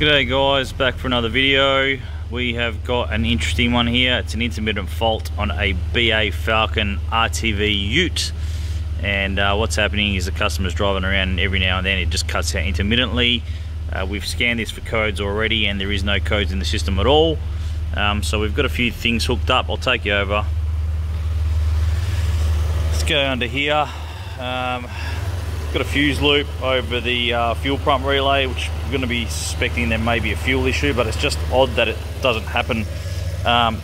G'day guys, back for another video. We have got an interesting one here. It's an intermittent fault on a BA Falcon RTV ute. And what's happening is the customer's driving around and every now and then it just cuts out intermittently. We've scanned this for codes already and there is no codes in the system at all. So we've got a few things hooked up. I'll take you over. Let's go under here. Got a fuse loop over the fuel pump relay, which we're going to be suspecting there may be a fuel issue, but it's just odd that it doesn't happen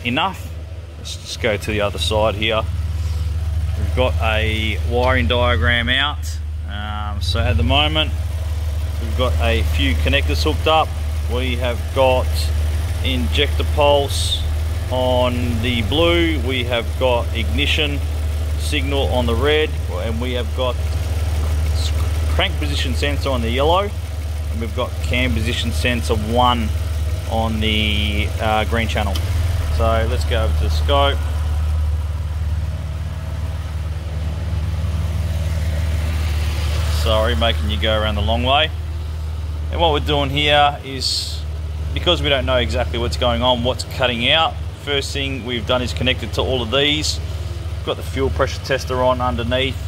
enough. Let's just go to the other side here. We've got a wiring diagram out. So at the moment, we've got a few connectors hooked up. We have got injector pulse on the blue. We have got ignition signal on the red, and we have got crank position sensor on the yellow, and we've got cam position sensor 1 on the green channel. So let's go over to the scope. Sorry, making you go around the long way. And what we're doing here is, because we don't know exactly what's going on, what's cutting out, first thing we've done is connected to all of these. We've got the fuel pressure tester on underneath,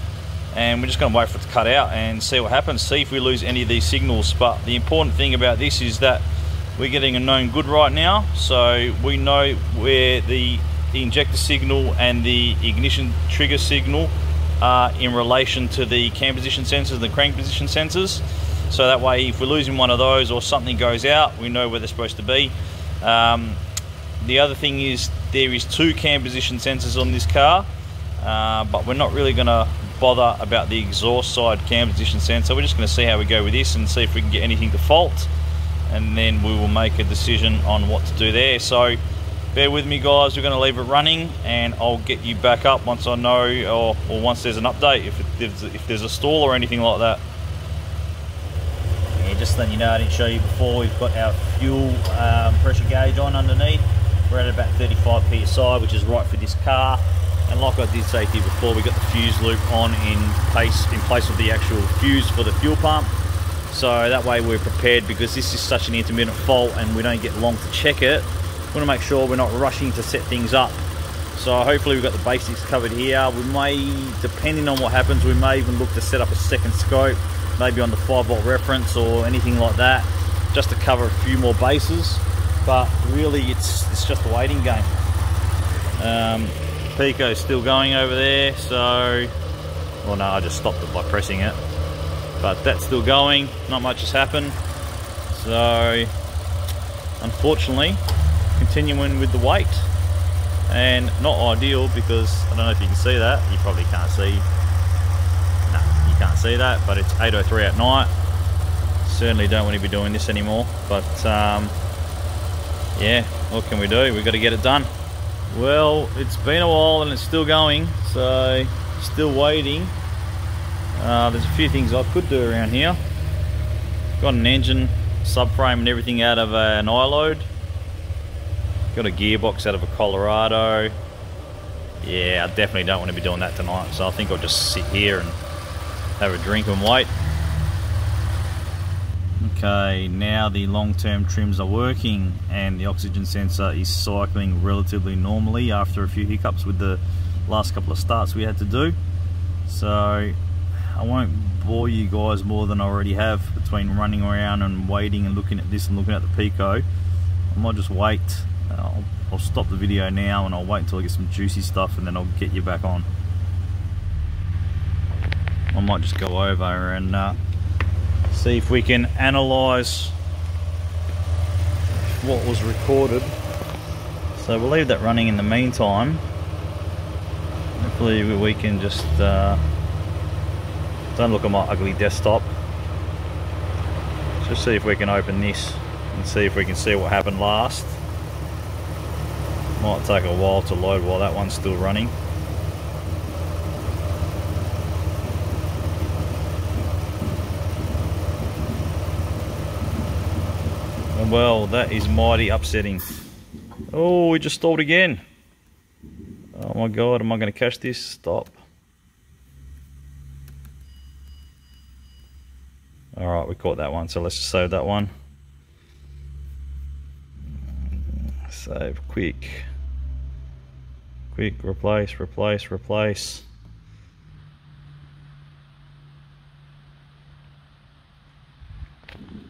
and we're just going to wait for it to cut out and see what happens, see if we lose any of these signals. But the important thing about this is that we're getting a known good right now, so we know where the injector signal and the ignition trigger signal are in relation to the cam position sensors and the crank position sensors, so that way if we're losing one of those or something goes out, we know where they're supposed to be. The other thing is there is 2 cam position sensors on this car, but we're not really going to bother about the exhaust side cam position sensor. We're just going to see how we go with this and see if we can get anything to fault, and then we will make a decision on what to do there. So bear with me guys, we're going to leave it running and I'll get you back up once I know, or once there's an update, if there's a stall or anything like that. Yeah, just letting you know, I didn't show you before, we've got our fuel pressure gauge on underneath. We're at about 35 psi, which is right for this car. And like I did say to you before, we got the fuse loop on in place of the actual fuse for the fuel pump. So that way we're prepared, because this is such an intermittent fault and we don't get long to check it. We want to make sure we're not rushing to set things up. So hopefully we've got the basics covered here. We may, depending on what happens, we may even look to set up a second scope, maybe on the 5-volt reference or anything like that, just to cover a few more bases. But really it's just a waiting game. Pico's still going over there, so, well no, I just stopped it by pressing it, but that's still going, not much has happened. So unfortunately continuing with the wait, and not ideal, because I don't know if you can see that, you probably can't see, no you can't see that, but it's 8:03 at night. Certainly don't want to be doing this anymore, but yeah, what can we do, we've got to get it done. Well, it's been a while and it's still going, so still waiting. There's a few things I could do around here. Got an engine subframe and everything out of an iLoad. Got a gearbox out of a Colorado. Yeah, I definitely don't want to be doing that tonight, so I think I'll just sit here and have a drink and wait. Okay, now the long-term trims are working and the oxygen sensor is cycling relatively normally after a few hiccups with the last couple of starts we had to do. So I won't bore you guys more than I already have between running around and waiting and looking at this and looking at the Pico. I might just wait. I'll stop the video now and I'll wait until I get some juicy stuff and then I'll get you back on. I might just go over and see if we can analyze what was recorded. So we'll leave that running in the meantime. Hopefully we can just don't look at my ugly desktop. Just see if we can open this and see if we can see what happened last. Might take a while to load while that one's still running. Well, that is mighty upsetting. Oh, we just stalled again. Oh my god, am I going to catch this? Stop. Alright, we caught that one, so let's just save that one. 5, quick. Quick, replace, replace, replace.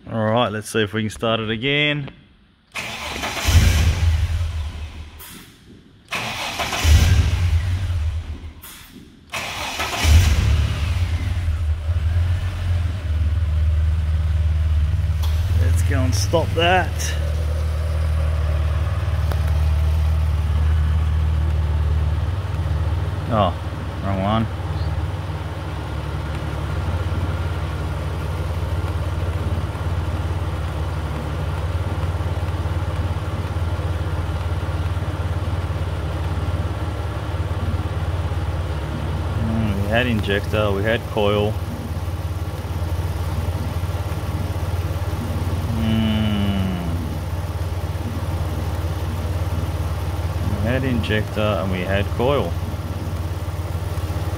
Alright, let's see if we can start it again. Let's go and stop that. Oh, wrong one. We had injector, we had coil. We had injector and we had coil.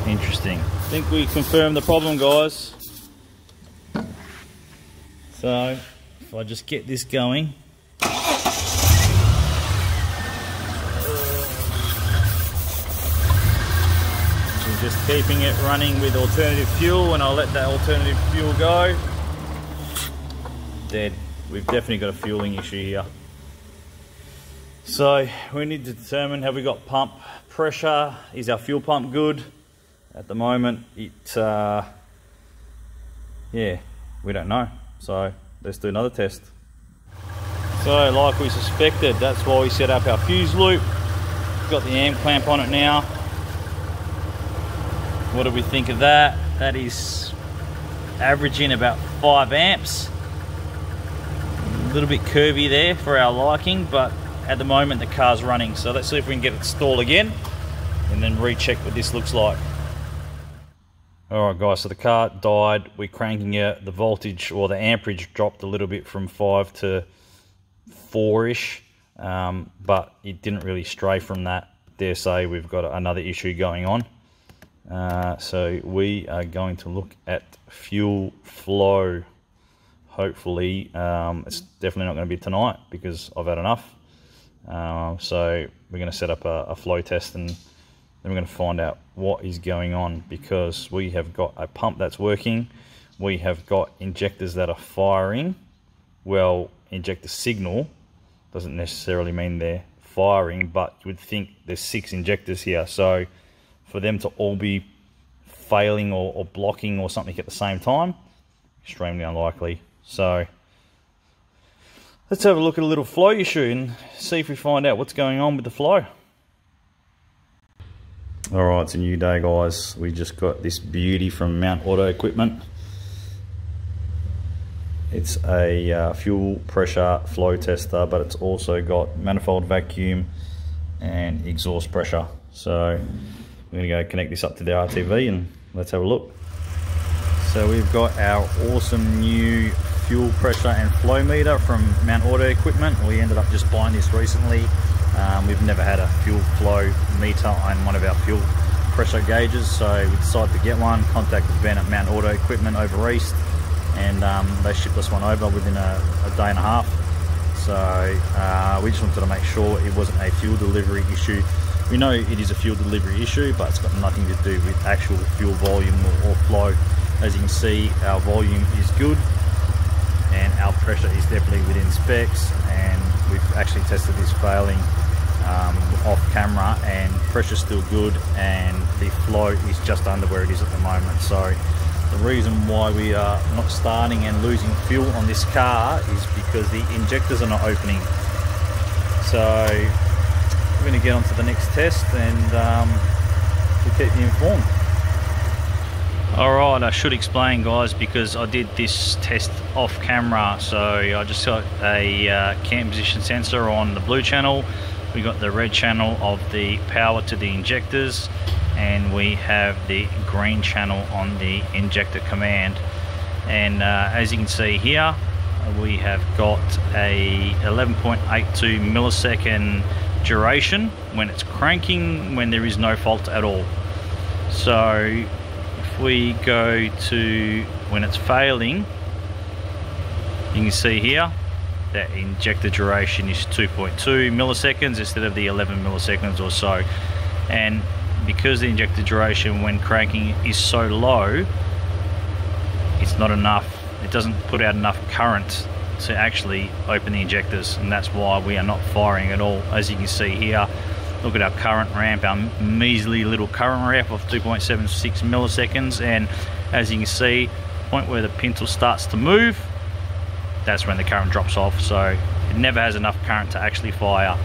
Interesting. I think we confirmed the problem, guys. So, if I just get this going. Just keeping it running with alternative fuel, and I'll let that alternative fuel go. Dead. We've definitely got a fueling issue here. So we need to determine, have we got pump pressure? Is our fuel pump good? At the moment, it, yeah, we don't know. So let's do another test. So like we suspected, that's why we set up our fuse loop. We've got the AM clamp on it now. What do we think of that? That is averaging about 5 amps. A little bit curvy there for our liking, but at the moment the car's running. So let's see if we can get it stalled again and then recheck what this looks like. All right guys, so the car died. We're cranking it. The voltage or the amperage dropped a little bit from 5 to 4-ish, but it didn't really stray from that. Dare say we've got another issue going on. So we are going to look at fuel flow. Hopefully, it's definitely not going to be tonight because I've had enough. So we're going to set up a flow test, and then we're going to find out what is going on, because we have got a pump that's working. We have got injectors that are firing. Well, injector signal doesn't necessarily mean they're firing, but you would think there's 6 injectors here. So for them to all be failing or blocking or something at the same time, extremely unlikely. So let's have a look at a little flow issue and see if we find out what's going on with the flow. All right, it's a new day, guys. We just got this beauty from Mount Auto Equipment. It's a fuel pressure flow tester, but it's also got manifold vacuum and exhaust pressure. So we're going to go connect this up to the RTV and let's have a look. So we've got our awesome new fuel pressure and flow meter from Mount Auto Equipment. We ended up just buying this recently. We've never had a fuel flow meter on one of our fuel pressure gauges, so we decided to get one. Contacted Ben at Mount Auto Equipment over east, and they shipped us one over within a day and a half. So we just wanted to make sure it wasn't a fuel delivery issue. We know it is a fuel delivery issue, but it's got nothing to do with actual fuel volume or flow. As you can see, our volume is good and our pressure is definitely within specs, and we've actually tested this failing off camera, and pressure's still good and the flow is just under where it is at the moment. So the reason why we are not starting and losing fuel on this car is because the injectors are not opening. So we're going to get on to the next test and we'll keep you informed. Alright, I should explain, guys, because I did this test off camera. So I just got a cam position sensor on the blue channel. We got the red channel of the power to the injectors, and we have the green channel on the injector command. And as you can see here, we have got a 11.82 millisecond duration when it's cranking, when there is no fault at all. So if we go to when it's failing, you can see here that injector duration is 2.2 milliseconds instead of the 11 milliseconds or so. And because the injector duration when cranking is so low, it's not enough, it doesn't put out enough current to actually open the injectors, and that's why we are not firing at all. As you can see here, look at our current ramp, our measly little current ramp of 2.76 milliseconds, and as you can see, point where the pintle starts to move, that's when the current drops off. So it never has enough current to actually fire.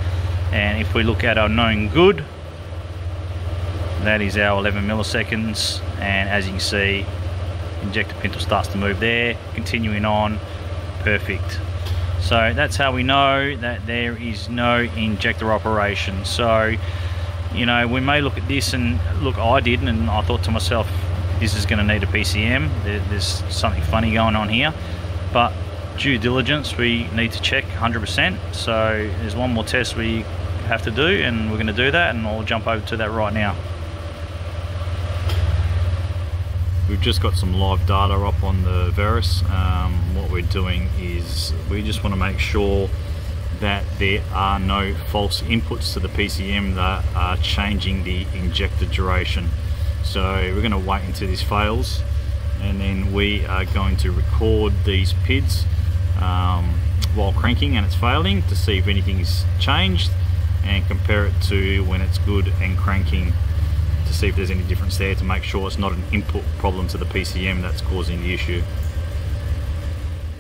And if we look at our known good, that is our 11 milliseconds, and as you can see, injector pintle starts to move there, continuing on, perfect. So that's how we know that there is no injector operation. So, you know, we may look at this and look, I didn't, and I thought to myself, this is going to need a PCM, there's something funny going on here. But due diligence, we need to check 100%. So there's one more test we have to do, and we're going to do that, and I'll jump over to that right now. We've just got some live data up on the Verus. What we're doing is we just want to make sure that there are no false inputs to the PCM that are changing the injector duration. So we're going to wait until this fails, and then we are going to record these PIDs while cranking and it's failing to see if anything's changed, and compare it to when it's good and cranking to see if there's any difference there, to make sure it's not an input problem to the PCM that's causing the issue.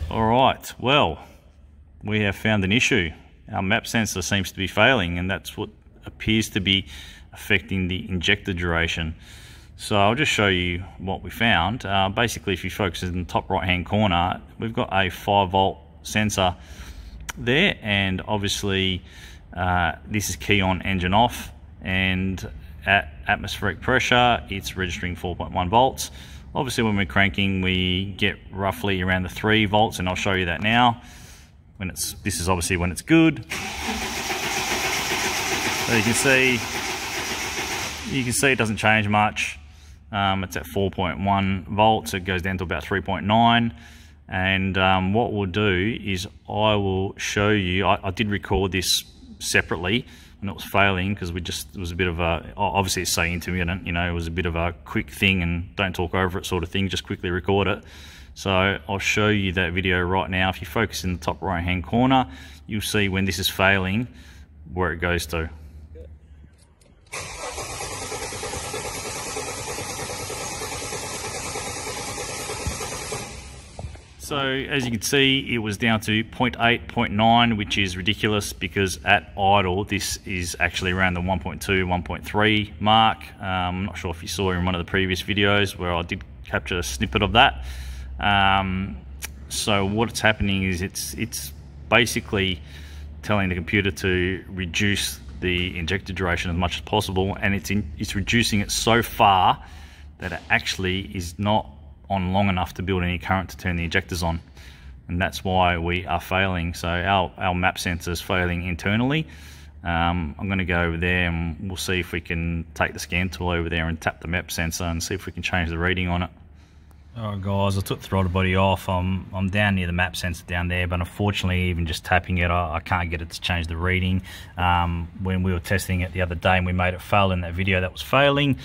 Alright, well, we have found an issue. Our MAP sensor seems to be failing, and that's what appears to be affecting the injector duration. So I'll just show you what we found. Basically, if you focus in the top right hand corner, we've got a 5 volt sensor there, and obviously this is key on, engine off, and at atmospheric pressure it's registering 4.1 volts. Obviously when we're cranking we get roughly around the 3 volts, and I'll show you that now. When it's, this is obviously when it's good, so you can see it doesn't change much. It's at 4.1 volts, it goes down to about 3.9, and what we'll do is I will show you, I did record this separately when it was failing, because we just, it was a bit of a, obviously it's so intermittent, you know, it was a bit of a quick thing and don't talk over it sort of thing, just quickly record it. So I'll show you that video right now. If you focus in the top right hand corner, you'll see when this is failing where it goes to. So as you can see, it was down to 0.8, 0.9, which is ridiculous, because at idle, this is actually around the 1.2, 1.3 mark. I'm not sure if you saw in one of the previous videos where I did capture a snippet of that. So what's happening is it's basically telling the computer to reduce the injector duration as much as possible, and it's reducing it so far that it actually is not on long enough to build any current to turn the injectors on, and that's why we are failing. So our MAP sensor is failing internally. I'm going to go over there and we'll see if we can take the scan tool over there and tap the MAP sensor and see if we can change the reading on it. Alright guys, I took the throttle body off. I'm down near the MAP sensor down there, but unfortunately even just tapping it, I can't get it to change the reading. When we were testing it the other day and we made it fail in that video that was failing,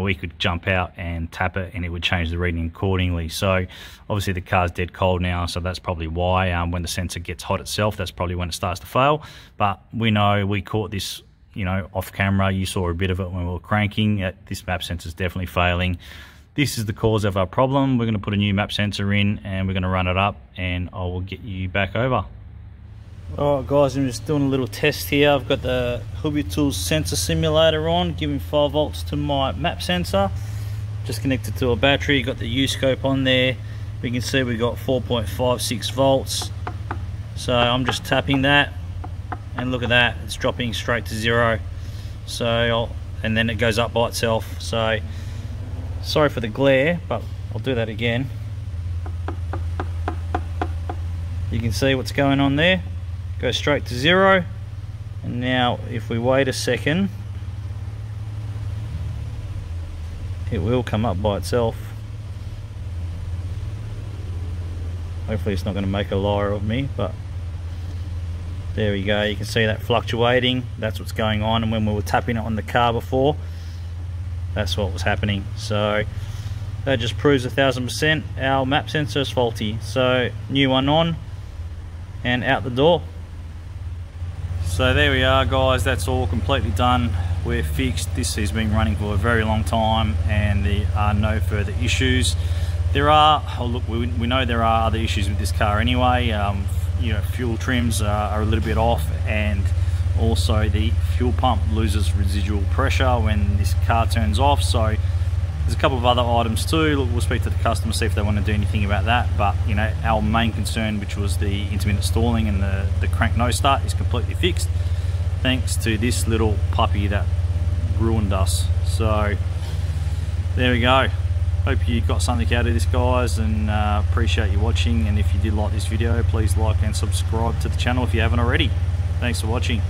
we could jump out and tap it and it would change the reading accordingly. So obviously the car's dead cold now, so that's probably why. When the sensor gets hot itself, that's probably when it starts to fail. But we know we caught this, you know, off camera. You saw a bit of it when we were cranking. This MAP sensor is definitely failing. This is the cause of our problem. We're going to put a new MAP sensor in and we're going to run it up, and I will get you back over. Alright guys, I'm just doing a little test here. I've got the HubiTools sensor simulator on, giving 5 volts to my MAP sensor. Just connected to a battery, got the U-scope on there. We can see we got 4.56 volts. So I'm just tapping that, and look at that, it's dropping straight to zero. So, and then it goes up by itself. So, sorry for the glare, but I'll do that again. You can see what's going on there. Go straight to zero, and now if we wait a second it will come up by itself. Hopefully it's not going to make a liar of me, but There we go, you can see that fluctuating, that's what's going on. And when we were tapping it on the car before, that's what was happening. So that just proves 1000% our map sensor is faulty. So new one on and out the door. So there we are guys, that's all completely done, we're fixed. This has been running for a very long time and there are no further issues. There are, oh look, we know there are other issues with this car anyway. You know, fuel trims are a little bit off, and also the fuel pump loses residual pressure when this car turns off. So there's a couple of other items too. Look, we'll speak to the customer, see if they want to do anything about that. But you know, our main concern, which was the intermittent stalling and the crank no start, is completely fixed thanks to this little puppy that ruined us. So there we go. Hope you got something out of this guys, and appreciate you watching. And if you did like this video, please like and subscribe to the channel if you haven't already. Thanks for watching.